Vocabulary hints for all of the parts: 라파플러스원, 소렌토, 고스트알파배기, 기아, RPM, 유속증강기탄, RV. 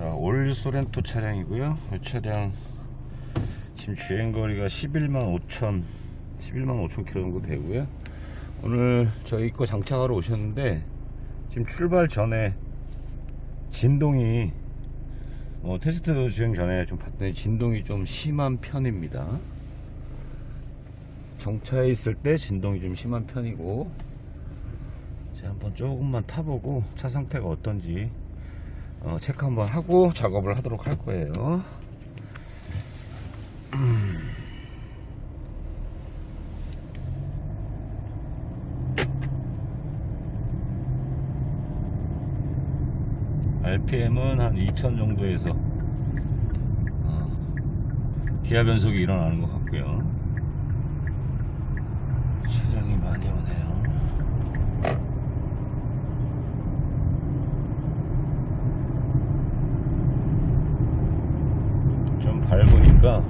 자, 올 소렌토 차량이고요. 이 차량 지금 주행거리가 11만 5천 km 정도 되고요. 오늘 저희 거 장착하러 오셨는데 지금 출발 전에 진동이 테스트 주행 전에 좀 봤더니 진동이 좀 심한 편입니다. 정차해 있을 때 진동이 좀 심한 편이고, 자, 한번 조금만 타보고 차 상태가 어떤지 체크 한번 하고 작업을 하도록 할 거예요. RPM은 한 2000 정도에서 기아 변속이 일어나는 것 같고요. 차량이 많이 오네요. 좀 밟으니까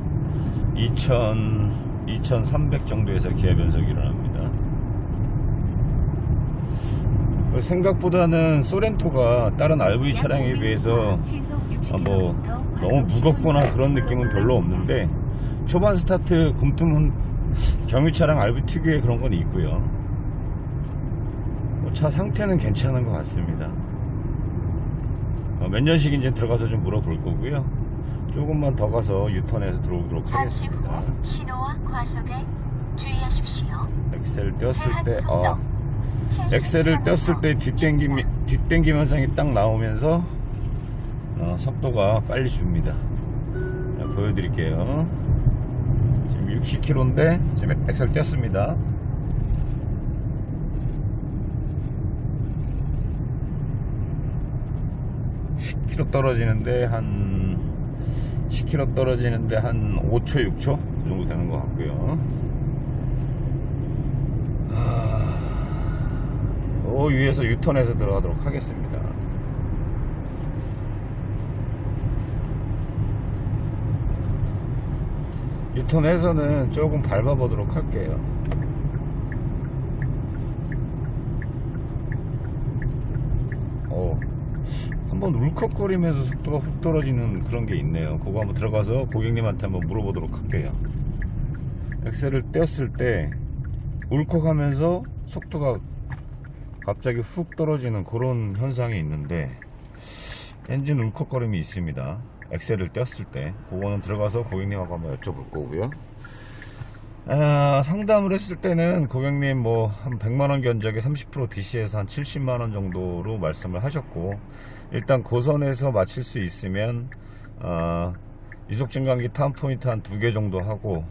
2300 정도에서 기아 변속이 일어납니다. 생각보다는 소렌토가 다른 RV 차량에 비해서 뭐 너무 무겁거나 그런 느낌은 별로 없는데, 초반 스타트 굼뜸은 경유차랑 RV 특유의 그런 건 있고요. 차 상태는 괜찮은 것 같습니다. 몇 년식 인지 들어가서 좀 물어볼 거고요. 조금만 더 가서 유턴해서 들어오도록 하겠습니다. 신호와 과속에 주의하십시오. 엑셀 뗐을 때 엑셀을 뗐을 때 뒷당김 현상이 딱 나오면서 속도가 빨리 줍니다. 자, 보여드릴게요. 지금 60km인데 지금 엑셀 뗐습니다. 한 10km 떨어지는데 한 5초, 6초 그 정도 되는 것 같고요. 위에서 유턴해서 들어가도록 하겠습니다. 유턴해서는 조금 밟아보도록 할게요. 한번 울컥거리면서 속도가 훅 떨어지는 그런 게 있네요. 그거 한번 들어가서 고객님한테 한번 물어보도록 할게요. 엑셀을 뗐을 때 울컥하면서 속도가 갑자기 훅 떨어지는 그런 현상이 있는데, 엔진 울컥거림이 있습니다. 엑셀을 뗐을 때 그거는 들어가서 고객님하고 한번 여쭤볼 거고요. 상담을 했을 때는 고객님 뭐 한 100만원 견적에 30% DC에서 한 70만원 정도로 말씀을 하셨고, 일단 고선에서 마칠 수 있으면 유속증강기 탐포인트 한 2개 정도 하고,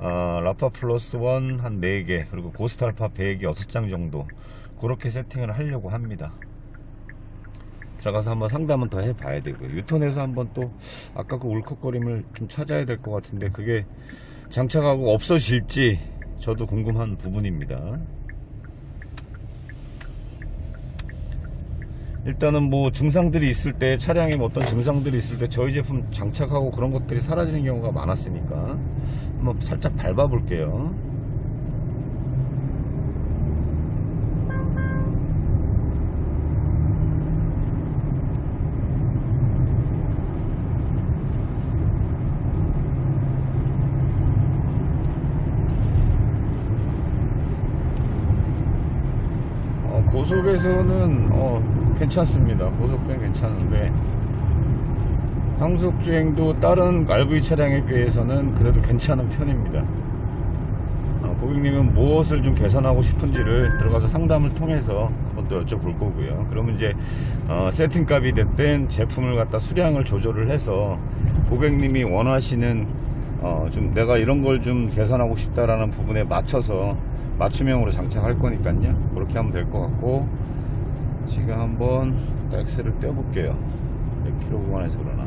라파 플러스 1 한 4개, 그리고 고스탈파 배기 6장 정도 그렇게 세팅을 하려고 합니다. 들어가서 한번 상담은 더 해봐야 되고요. 유턴해서 한번 또 아까 그 울컥거림을 좀 찾아야 될 것 같은데, 그게 장착하고 없어질지 저도 궁금한 부분입니다. 일단은 뭐 증상들이 있을 때, 차량에 어떤 증상들이 있을 때 저희 제품 장착하고 그런 것들이 사라지는 경우가 많았으니까 한번 살짝 밟아 볼게요. 고속에서는 괜찮습니다. 고속도로는 괜찮은데 항속주행도 다른 RV 차량에 비해서는 그래도 괜찮은 편입니다. 고객님은 무엇을 좀 개선하고 싶은지를 들어가서 상담을 통해서 한번 더 여쭤볼 거고요. 그러면 이제 세팅값이 됐든 제품을 갖다 수량을 조절을 해서 고객님이 원하시는 좀 내가 이런 걸 좀 개선하고 싶다라는 부분에 맞춰서 맞춤형으로 장착할 거니까요. 그렇게 하면 될 것 같고, 지금 한번 엑셀을 떼어볼게요. 몇 킬로 구간에서 그러나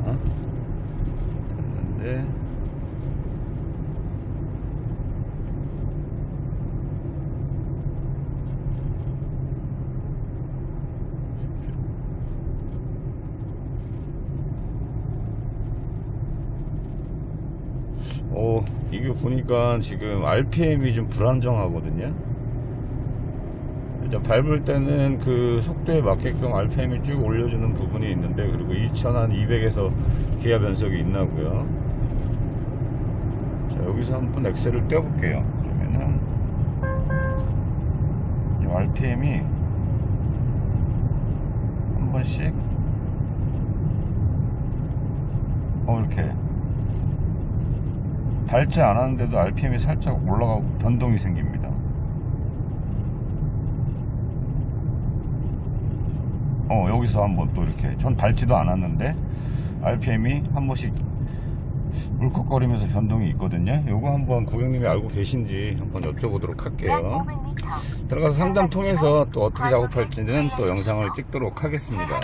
됐는데, 이게 보니까 지금 RPM이 좀 불안정하거든요. 밟을 때는 그 속도에 맞게끔 RPM이 쭉 올려주는 부분이 있는데, 그리고 2200에서 기아 변속이 있나고요. 자, 여기서 한번 엑셀을 떼볼게요. 그러면은 RPM이 한 번씩 이렇게 밟지 않았는데도 RPM이 살짝 올라가고 변동이 생깁니다. 여기서 한번 또 이렇게, 전 밟지도 않았는데 RPM이 한 번씩 울컥거리면서 변동이 있거든요. 요거 한번 고객님이 알고 계신지 한번 여쭤보도록 할게요. 들어가서 상담 통해서 또 어떻게 작업할지는 또 영상을 찍도록 하겠습니다.